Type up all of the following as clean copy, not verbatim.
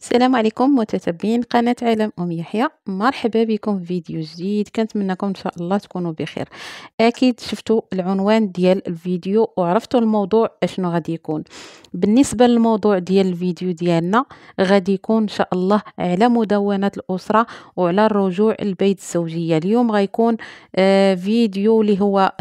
السلام عليكم متتبعين قناة عالم أم يحيى، مرحبا بكم في فيديو جديد. كنتمنىكم إن شاء الله تكونوا بخير. أكيد شفتوا العنوان ديال الفيديو وعرفتوا الموضوع أشنو غادي يكون. بالنسبة للموضوع ديال الفيديو ديالنا غادي يكون إن شاء الله على مدونة الأسرة وعلى الرجوع لبيت الزوجية. اليوم غيكون فيديو اللي هو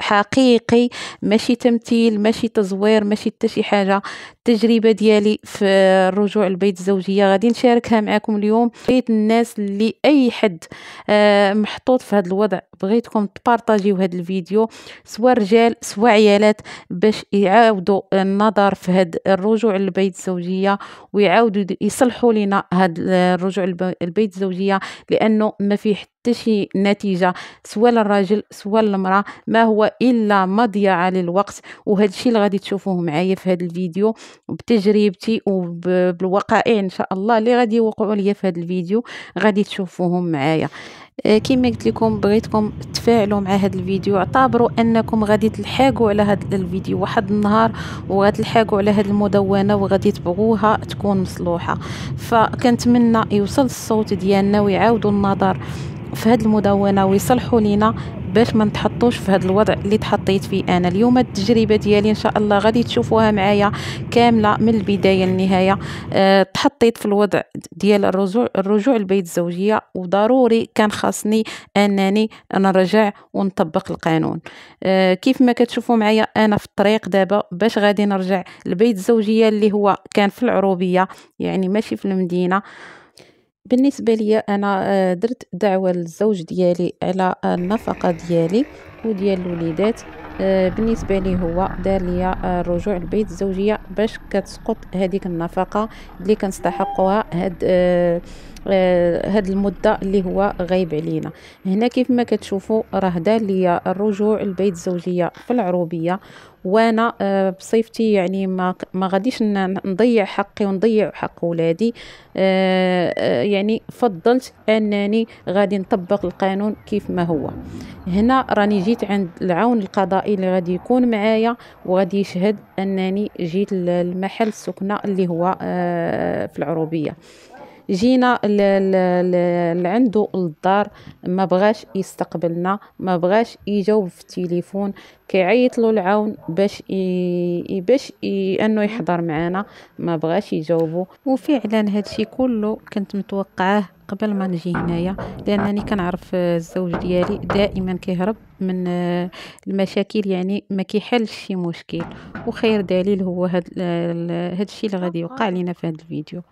حقيقي، ماشي تمثيل، ماشي تزوير، ماشي حتى شي حاجة. التجربة ديالي في الرجوع لبيت الزوجية غادي نشاركها معكم اليوم. بغيت الناس اللي اي حد محطوط في هذا الوضع، بغيتكم تبارطاجيو هذا الفيديو سواء رجال سواء عيالات باش يعاودوا النظر في هذا الرجوع لبيت الزوجية ويعاودوا يصلحوا لنا هذا الرجوع لبيت الزوجية، لانه ما فيه حتى شي نتيجة سواء للراجل سواء للمرأة، ما هو الا مضيعة للوقت. وهذا الشيء اللي غادي تشوفوه معايا في هذا الفيديو بتجربتي وبالوقائع ان شاء الله اللي غادي يوقعوا ليا في هذا الفيديو غادي تشوفوهم معايا. كما قلت لكم بغيتكم تفاعلوا مع هذا الفيديو، اعتبروا انكم غادي تلحقوا على هذا الفيديو واحد النهار وغتلحقوا على هذه المدونه وغادي تبغوها تكون مصلوحه. فكنتمنى يوصل الصوت ديالنا ويعاودوا النظر في هذه المدونه ويصلحوا لينا باش ما نتحطوش في هذا الوضع اللي تحطيت فيه انا. اليوم التجربه ديالي ان شاء الله غادي تشوفوها معايا كامله من البدايه للنهايه. تحطيت في الوضع ديال الرجوع لبيت الزوجيه، وضروري كان خاصني انني نرجع ونطبق القانون. كيف ما كتشوفوا معايا انا في الطريق دابا باش غادي نرجع لبيت الزوجيه اللي هو كان في العروبيه، يعني ماشي في المدينه. بالنسبه لي انا درت دعوه للزوج ديالي على النفقه ديالي وديال الوليدات. بالنسبه لي هو دار لي الرجوع لبيت الزوجيه باش كتسقط هذيك النفقه اللي كنستحقوها هاد المده اللي هو غايب علينا. هنا كيف ما كتشوفوا راه دار لي الرجوع لبيت الزوجيه في العروبيه، وانا بصفتي يعني ما غاديش نضيع حقي ونضيع حق ولادي. يعني فضلت انني غادي نطبق القانون كيف ما هو. هنا راني جيت عند العون القضائي اللي غادي يكون معايا وغادي يشهد انني جيت للمحل السكنه اللي هو في العروبيه. جينا لعندو الدار ما بغاش يستقبلنا، ما بغاش يجاوب في التليفون. كيعيط له العون باش انه يحضر معنا، ما بغاش يجاوبو. وفعلا هادشي كله كنت متوقعاه قبل ما نجي هنايا، لانني كنعرف الزوج ديالي دائما كيهرب من المشاكل، يعني ما كيحلش شي مشكل. وخير دليل هو هادشي اللي غادي يوقع لينا في هاد الفيديو.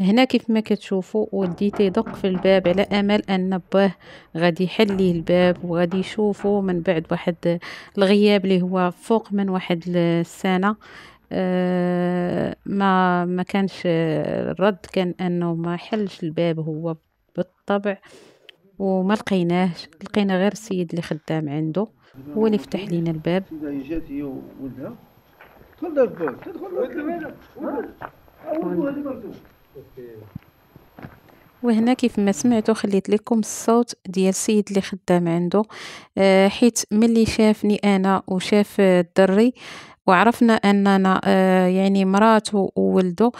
هنا كيف ما كتشوفوا ولدي تيدق في الباب على امل ان باه غادي يحل ليه الباب وغادي يشوفوا من بعد واحد الغياب اللي هو فوق من واحد السنه. ما كانش الرد، كان انه ما حلش الباب هو بالطبع وما لقيناهش، لقينا غير السيد اللي خدام عنده هو اللي فتح لينا الباب. وهنا كيف ما سمعتوا خليت لكم الصوت ديال السيد اللي خدام عنده، حيت ملي شافني انا وشاف الدري وعرفنا اننا يعني مراته وولده،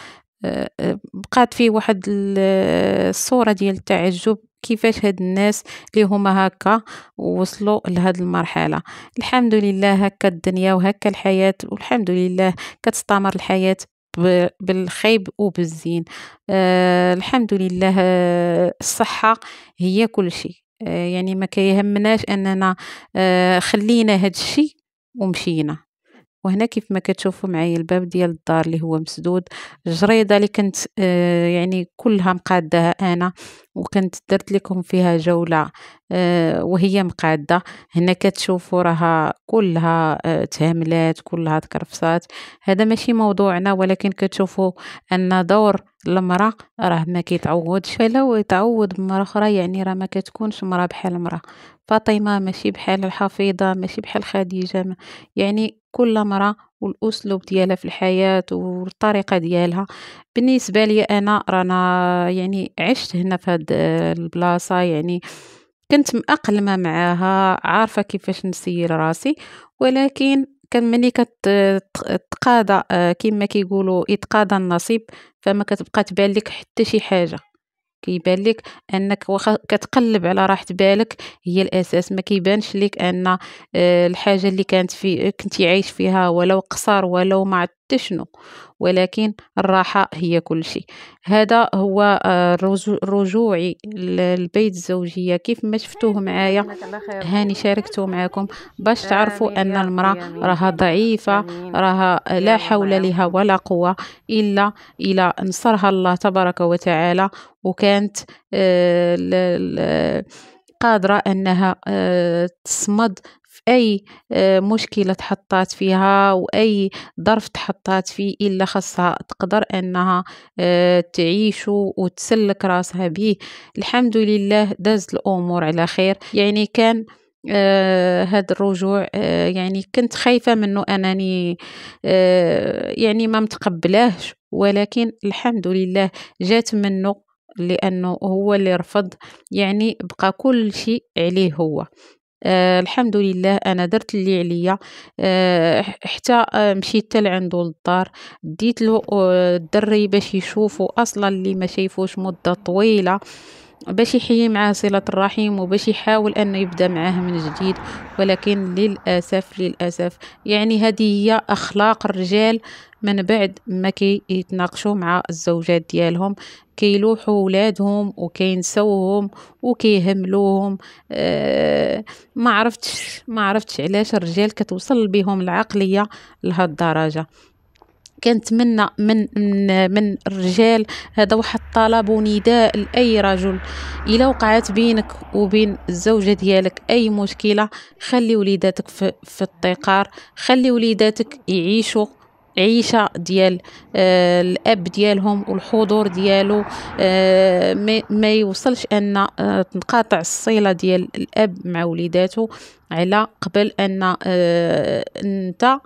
بقات فيه واحد الصوره ديال التعجب كيفاش هاد الناس اللي هما هكا وصلوا لهاد المرحله. الحمد لله هكا الدنيا وهكا الحياه، والحمد لله كتستمر الحياه بالخيب وبالزين. الحمد لله الصحة هي كل شيء. يعني ما كيهمناش أننا خلينا هاد الشيء ومشينا. وهنا كيف ما كتشوفوا معايا الباب ديال الدار اللي هو مسدود، الجريده اللي كنت يعني كلها مقادها انا وكنت درت لكم فيها جوله وهي مقاده. هنا كتشوفوا راها كلها تهملات، كلها تكرفصات. هذا ماشي موضوعنا، ولكن كتشوفوا ان دور المراه راه ما كيتعوضش، فلو يتعوض مره اخرى يعني راه ما كتكونش مراه بحال المراه فاطمه، ماشي بحال الحفيظه، ماشي بحال خديجه. يعني كل مرة والأسلوب ديالها في الحياة والطريقة ديالها. بالنسبة لي أنا رانا يعني عشت هنا في هاد البلاصة، يعني كنت مأقلمة معاها، عارفة كيفاش نسير راسي، ولكن كان ملي كتقاضى كما كيقولوا يتقاضى النصيب، فما كتبقى تبان لك حتى شي حاجه، كيبان لك انك واخا كتقلب على راحه بالك هي الاساس، ما كيبانش لك ان الحاجه اللي كانت في كنتي عايش فيها ولو قصر ولو ما حتى شنو، ولكن الراحه هي كل شيء. هذا هو رجوعي للبيت الزوجيه كيف ما شفتوه معايا، هاني شاركته معكم باش تعرفوا ان المراه راها ضعيفه، راها لا حول لها ولا قوه الا الى نصرها الله تبارك وتعالى، وكانت قادرة أنها تصمد في أي مشكلة تحطات فيها وأي ظرف تحطات فيه، إلا خاصها تقدر أنها تعيش وتسلك راسها به. الحمد لله دازت الأمور على خير. يعني كان هذا الرجوع يعني كنت خايفة منه أنني يعني ما متقبلاهش، ولكن الحمد لله جات منه، لأنه هو اللي رفض، يعني بقى كل شيء عليه هو. الحمد لله أنا درت اللي عليا، حتى مشيت لعندو للدار، ديت له الدري باش يشوفو، أصلا اللي ما شايفوش مدة طويلة، باش يحيي معاه صلة الرحيم وباش يحاول أنه يبدأ معاه من جديد. ولكن للأسف يعني هذه هي أخلاق الرجال من بعد ما كيتناقشوا مع الزوجات ديالهم، كيلوحوا ولادهم وكينسوهم وكيهملوهم. ما عرفتش علاش الرجال كتوصل بهم العقلية لهاد الدرجة. كنتمنى من الرجال، هذا واحد طلب ونداء لاي رجل، الا وقعت بينك وبين الزوجه ديالك اي مشكله، خلي وليداتك في الطيقار، خلي وليداتك يعيشوا عيشه ديال الاب ديالهم والحضور ديالو، ما يوصلش ان تنقطع الصله ديال الاب مع وليداته على قبل ان انت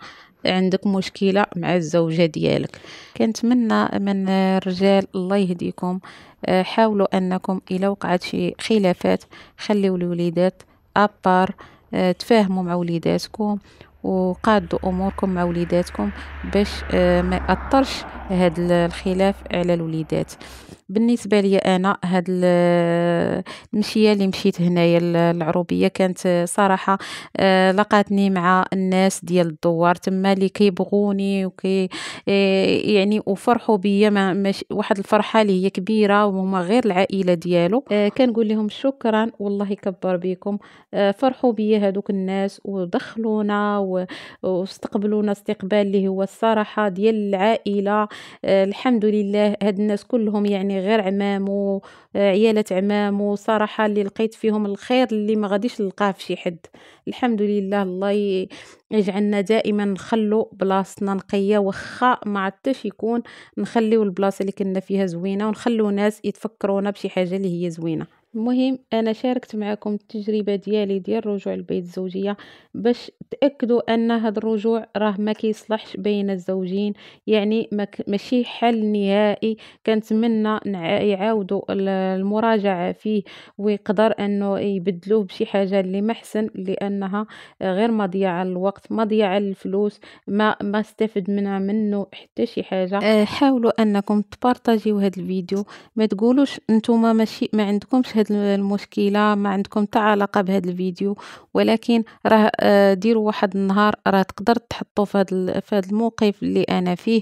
عندك مشكلة مع الزوجة ديالك. كنتمنى من الرجال الله يهديكم، حاولوا أنكم إلا وقعت شي خلافات خليوا الوليدات أبار، تفاهموا مع وليداتكم وقادوا أموركم مع وليداتكم باش ما يأثرش هاد الخلاف على الوليدات. بالنسبة لي أنا هاد المشية اللي مشيت هنايا العروبية كانت صراحة لقاتني مع الناس ديال الدوار تما اللي كيبغوني وكي يعني وفرحوا بيا واحد الفرحة اللي هي كبيرة، وهما غير العائلة ديالو. كنقول لهم شكرا والله يكبر بكم، فرحوا بيا هادوك الناس ودخلونا واستقبلونا استقبال اللي هو الصراحة ديال العائلة. الحمد لله هاد الناس كلهم يعني غير عمامو عيالات عمامو، صراحة اللي لقيت فيهم الخير اللي ما غاديش نلقاه في شي حد. الحمد لله الله يجعلنا دائما نخلو بلاصتنا نقية، وخا ما عادش يكون نخليو البلاصة اللي كنا فيها زوينة، ونخلو ناس يتفكرونا بشي حاجة اللي هي زوينة. المهم انا شاركت معكم التجربه ديالي ديال الرجوع للبيت الزوجيه باش تاكدوا ان هذا الرجوع راه ما كيصلحش بين الزوجين، يعني ماشي حل نهائي. كنتمنى يعاودوا المراجعه فيه ويقدر انه يبدلوه بشي حاجه اللي ما احسن، لانها غير مضيعه للوقت، مضيعه للفلوس، ما استفد منه حتى شي حاجه. حاولوا انكم تبارطاجيو هذا الفيديو، ما تقولوش انتم ماشي ما عندكمش المشكله، ما عندكم حتى علاقه بهذا الفيديو، ولكن راه ديروا واحد النهار راه تقدر تحطوا في هذا الموقف اللي انا فيه.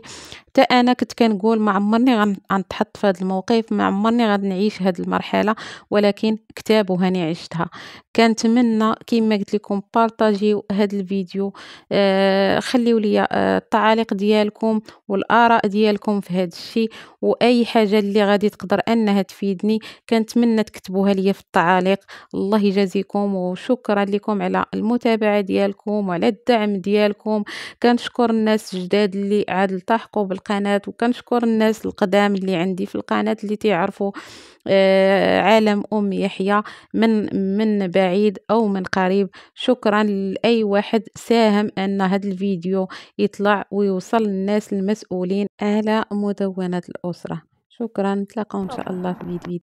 حتى انا كنت كنقول ما عمرني غنتحط في هذا الموقف، ما عمرني غنعيش هذه المرحله، ولكن كتاب وهاني عشتها. كنتمنى كما قلت لكم بارطاجيو هذا الفيديو، خليوا لي التعاليق ديالكم والاراء ديالكم في هذا الشيء، واي حاجه اللي غادي تقدر انها تفيدني كنتمنى تكتبوها لي في التعاليق. الله يجازيكم وشكرا لكم على المتابعه ديالكم وعلى الدعم ديالكم. كنشكر الناس الجداد اللي عاد التحقوا بالقناه، وكنشكر الناس القدام اللي عندي في القناه اللي تعرفوا عالم أم يحيى من بعيد أو من قريب. شكرا لأي واحد ساهم أن هذا الفيديو يطلع ويوصل للناس المسؤولين على مدونة الأسرة. شكرا، نتلاقاو إن شاء الله في فيديو.